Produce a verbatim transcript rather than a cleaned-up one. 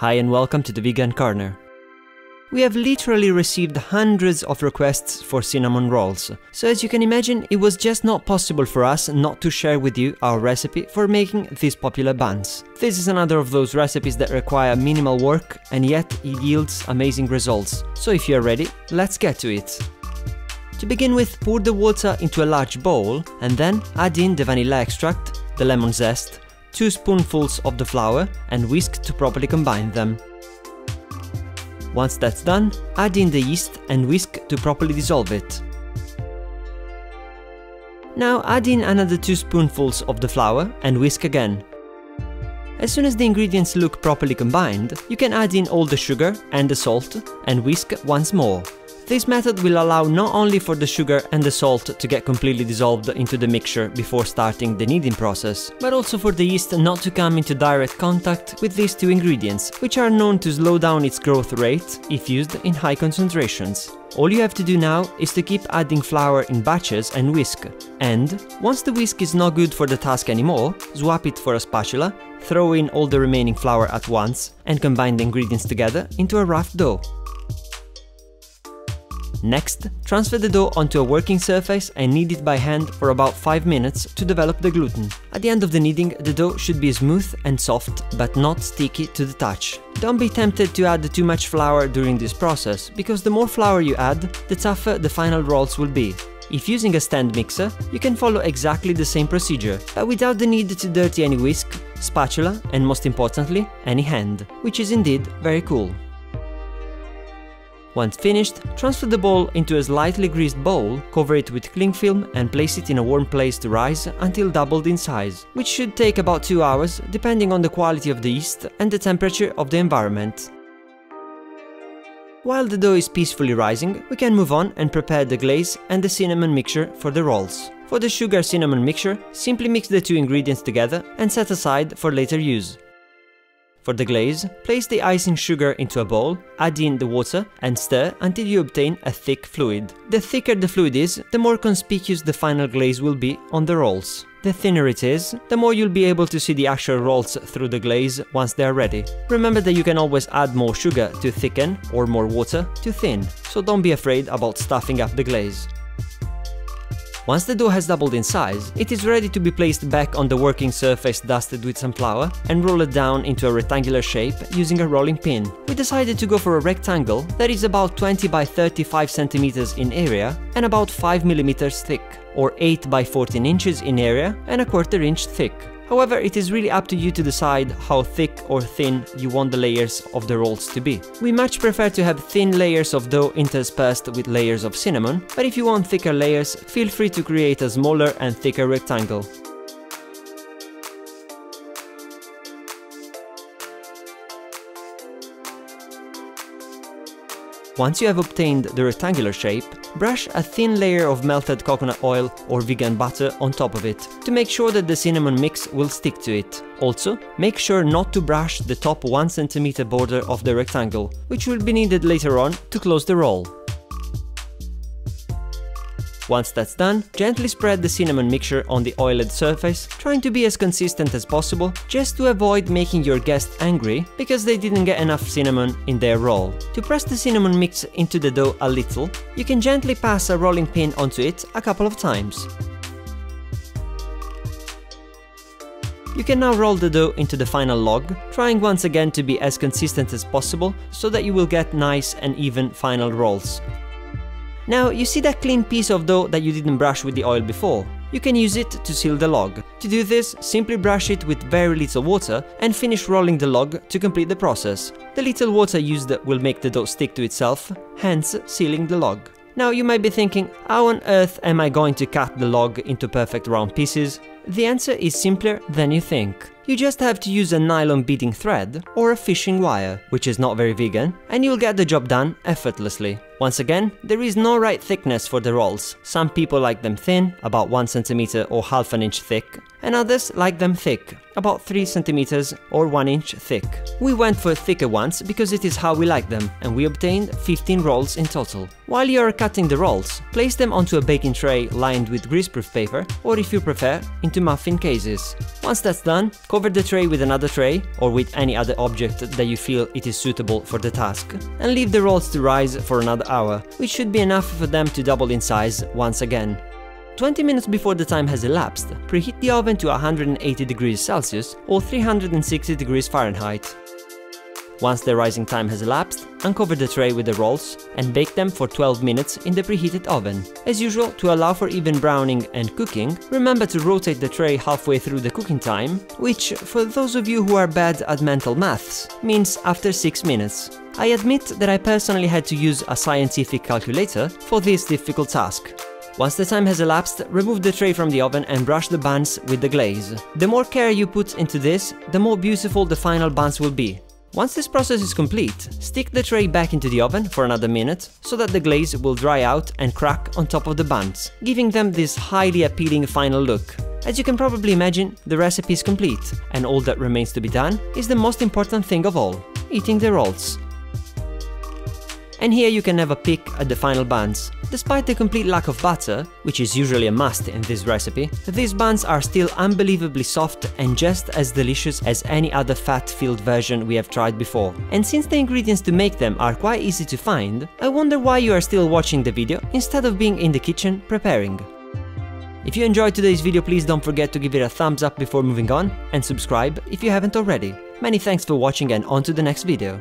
Hi and welcome to The Vegan Corner. We have literally received hundreds of requests for cinnamon rolls, so as you can imagine it was just not possible for us not to share with you our recipe for making these popular buns. This is another of those recipes that require minimal work and yet it yields amazing results, so if you're ready, let's get to it. To begin with, pour the water into a large bowl and then add in the vanilla extract, the lemon zest, two spoonfuls of the flour and whisk to properly combine them. Once that's done, add in the yeast and whisk to properly dissolve it. Now add in another two spoonfuls of the flour and whisk again. As soon as the ingredients look properly combined, you can add in all the sugar and the salt and whisk once more. This method will allow not only for the sugar and the salt to get completely dissolved into the mixture before starting the kneading process, but also for the yeast not to come into direct contact with these two ingredients, which are known to slow down its growth rate if used in high concentrations. All you have to do now is to keep adding flour in batches and whisk, and once the whisk is not good for the task anymore, swap it for a spatula, throw in all the remaining flour at once, and combine the ingredients together into a rough dough. Next, transfer the dough onto a working surface and knead it by hand for about five minutes to develop the gluten. At the end of the kneading, the dough should be smooth and soft, but not sticky to the touch. Don't be tempted to add too much flour during this process, because the more flour you add, the tougher the final rolls will be. If using a stand mixer, you can follow exactly the same procedure, but without the need to dirty any whisk, spatula, and most importantly, any hand, which is indeed very cool. Once finished, transfer the ball into a slightly greased bowl, cover it with cling film and place it in a warm place to rise until doubled in size, which should take about two hours depending on the quality of the yeast and the temperature of the environment. While the dough is peacefully rising, we can move on and prepare the glaze and the cinnamon mixture for the rolls. For the sugar-cinnamon mixture, simply mix the two ingredients together and set aside for later use. For the glaze, place the icing sugar into a bowl, add in the water and stir until you obtain a thick fluid. The thicker the fluid is, the more conspicuous the final glaze will be on the rolls. The thinner it is, the more you'll be able to see the actual rolls through the glaze once they are ready. Remember that you can always add more sugar to thicken or more water to thin, so don't be afraid about stuffing up the glaze. Once the dough has doubled in size, it is ready to be placed back on the working surface dusted with some flour and roll it down into a rectangular shape using a rolling pin. We decided to go for a rectangle that is about twenty by thirty-five centimeters in area and about five millimeters thick, or eight by fourteen inches in area and a quarter inch thick. However, it is really up to you to decide how thick or thin you want the layers of the rolls to be. We much prefer to have thin layers of dough interspersed with layers of cinnamon, but if you want thicker layers, feel free to create a smaller and thicker rectangle. Once you have obtained the rectangular shape, brush a thin layer of melted coconut oil or vegan butter on top of it to make sure that the cinnamon mix will stick to it. Also, make sure not to brush the top one centimeter border of the rectangle, which will be needed later on to close the roll. Once that's done, gently spread the cinnamon mixture on the oiled surface, trying to be as consistent as possible, just to avoid making your guests angry because they didn't get enough cinnamon in their roll. To press the cinnamon mix into the dough a little, you can gently pass a rolling pin onto it a couple of times. You can now roll the dough into the final log, trying once again to be as consistent as possible so that you will get nice and even final rolls. Now, you see that clean piece of dough that you didn't brush with the oil before? You can use it to seal the log. To do this, simply brush it with very little water and finish rolling the log to complete the process. The little water used will make the dough stick to itself, hence sealing the log. Now, you might be thinking, how on earth am I going to cut the log into perfect round pieces? The answer is simpler than you think. You just have to use a nylon beading thread or a fishing wire, which is not very vegan, and you'll get the job done effortlessly. Once again, there is no right thickness for the rolls. Some people like them thin, about one centimeter or half an inch thick, and others like them thick, about three centimeters or one inch thick. We went for thicker ones because it is how we like them, and we obtained fifteen rolls in total. While you are cutting the rolls, place them onto a baking tray lined with greaseproof paper, or if you prefer, into muffin cases. Once that's done, cover Cover the tray with another tray or with any other object that you feel it is suitable for the task, and leave the rolls to rise for another hour, which should be enough for them to double in size once again. twenty minutes before the time has elapsed, preheat the oven to one hundred eighty degrees Celsius or three hundred sixty degrees Fahrenheit. Once the rising time has elapsed, uncover the tray with the rolls and bake them for twelve minutes in the preheated oven. As usual, to allow for even browning and cooking, remember to rotate the tray halfway through the cooking time, which, for those of you who are bad at mental maths, means after six minutes. I admit that I personally had to use a scientific calculator for this difficult task. Once the time has elapsed, remove the tray from the oven and brush the buns with the glaze. The more care you put into this, the more beautiful the final buns will be. Once this process is complete, stick the tray back into the oven for another minute so that the glaze will dry out and crack on top of the buns, giving them this highly appealing final look. As you can probably imagine, the recipe is complete, and all that remains to be done is the most important thing of all, eating the rolls. And here you can have a peek at the final buns. Despite the complete lack of butter, which is usually a must in this recipe, these buns are still unbelievably soft and just as delicious as any other fat-filled version we have tried before. And since the ingredients to make them are quite easy to find, I wonder why you are still watching the video instead of being in the kitchen preparing. If you enjoyed today's video, please don't forget to give it a thumbs up before moving on, and subscribe if you haven't already. Many thanks for watching, and on to the next video.